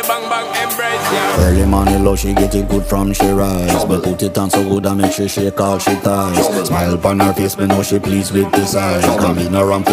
Bang, bang, embrace, yeah. Early money low, she get it good from she rise. But put it on so good I make she shake all she ties. Smile upon her face, me know she pleased with this eyes. Come in around to